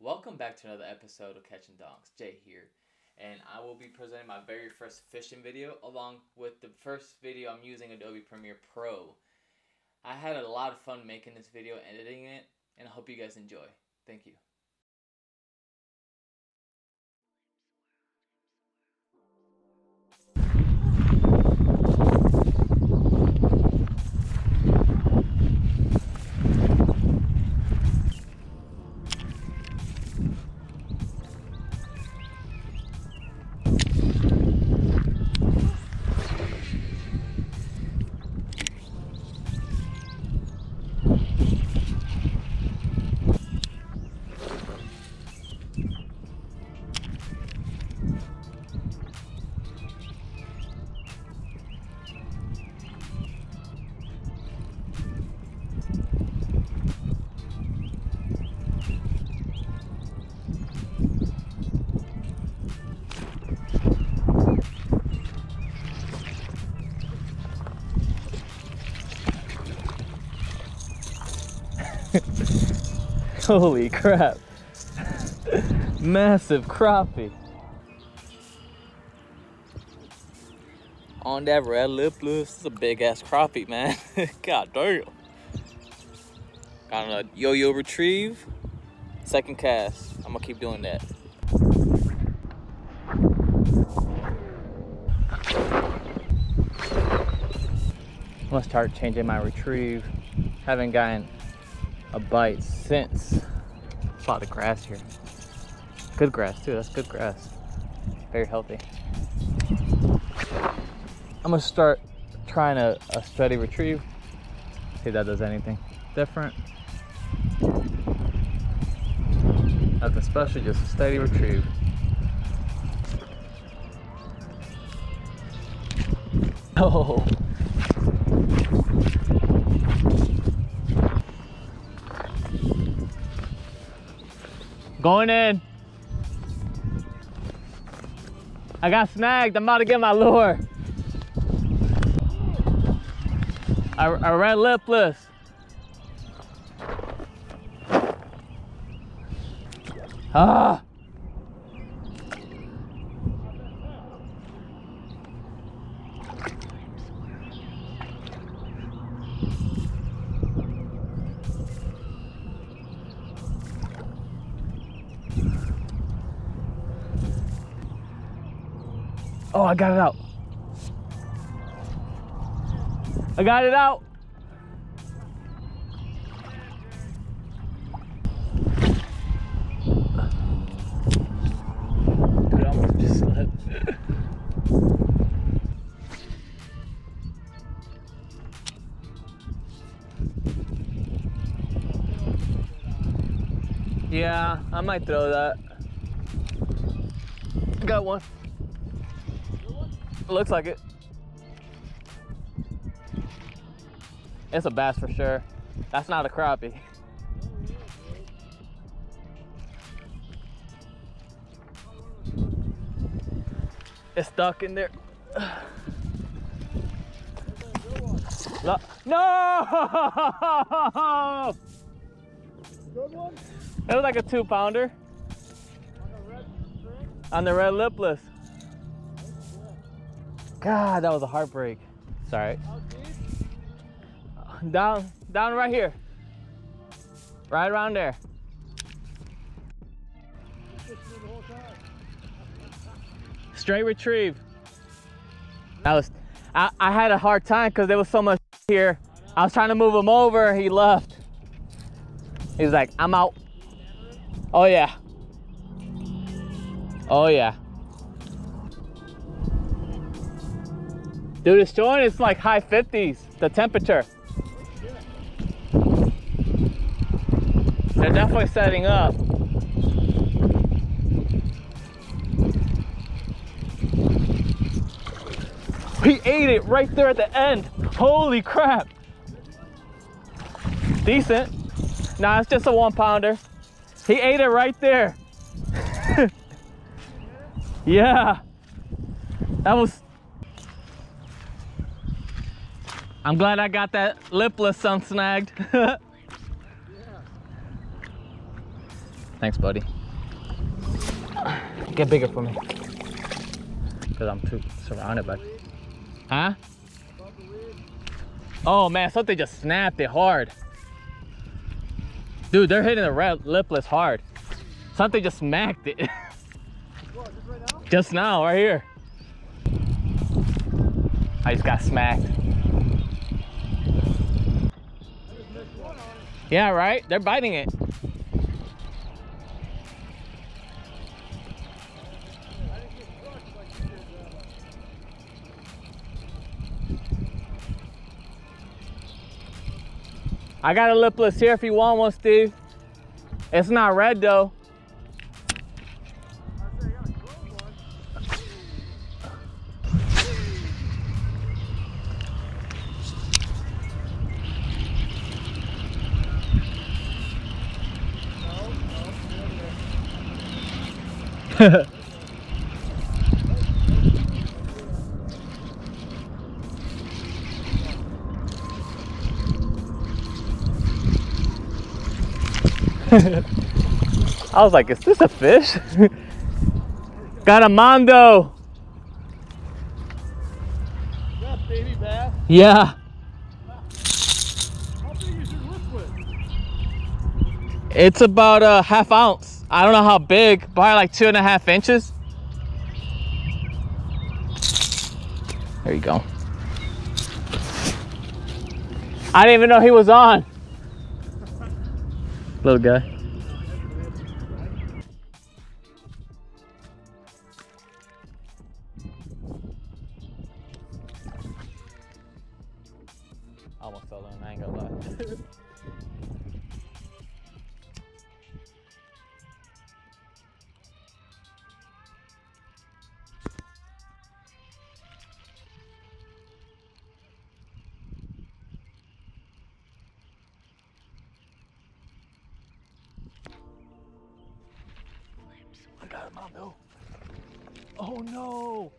Welcome back to another episode of Catching Donks. Jay here, and I will be presenting my very first fishing video along with the first video I'm using Adobe Premiere Pro. I had a lot of fun making this video, editing it, and I hope you guys enjoy. Thank you. Holy crap, massive crappie. On that red lip, Lewis, this is a big ass crappie, man. God damn. Got a yo-yo retrieve, second cast. I'm gonna keep doing that. I'm gonna start changing my retrieve. Haven't gotten a bite since. There's a lot of grass here. Good grass too, that's good grass. Very healthy. I'm gonna start trying a steady retrieve. See if that does anything different. Nothing special, just a steady retrieve. Oh! Going in. I got snagged. I'm about to get my lure. A red lipless. Ah. Oh, I got it out. I got it out. Dude, I almost just slipped. Yeah, I might throw that. Got one. Looks like it. It's a bass for sure. That's not a crappie. It's stuck in there. No! Good one? It was like a 2-pounder. On the red lipless. God, that was a heartbreak. It's all right. Down right here. Right around there. Straight retrieve. I had a hard time because there was so much here. I was trying to move him over, he left. He was like, I'm out. Oh yeah. Oh yeah. Dude, it's showing it's like high 50s, the temperature. They're definitely setting up. He ate it right there at the end. Holy crap. Decent. Nah, it's just a 1-pounder. He ate it right there. Yeah. That was... I'm glad I got that lipless unsnagged. Yeah. Thanks, buddy. Get bigger for me. Because I'm too surrounded by... Huh? Oh, man, something just snapped it hard. Dude, they're hitting the red lipless hard. Something just smacked it. What, just right now? Just now, right here. I just got smacked. Yeah, right? They're biting it. I got a lipless here if you want one, Steve. It's not red though. I was like, is this a fish? Got a mondo. That baby bass? Yeah. How big is your liquid? It's about a half ounce. I don't know how big, probably like 2.5 inches. There you go. I didn't even know he was on. Little guy. Almost fell in, I ain't gonna lie. Oh no!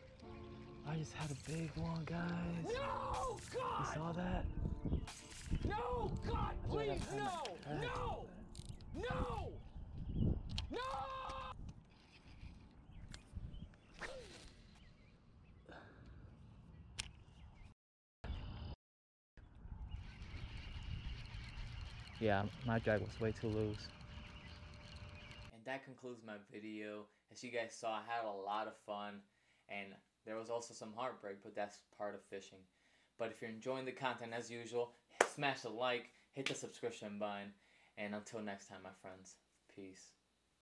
I just had a big one, guys. No, God! You saw that? No, God, please, no! No! No! No! Yeah, my drag was way too loose. And that concludes my video. As you guys saw, I had a lot of fun, and there was also some heartbreak, but that's part of fishing. But if you're enjoying the content, as usual, smash the like, hit the subscription button, and until next time, my friends, peace.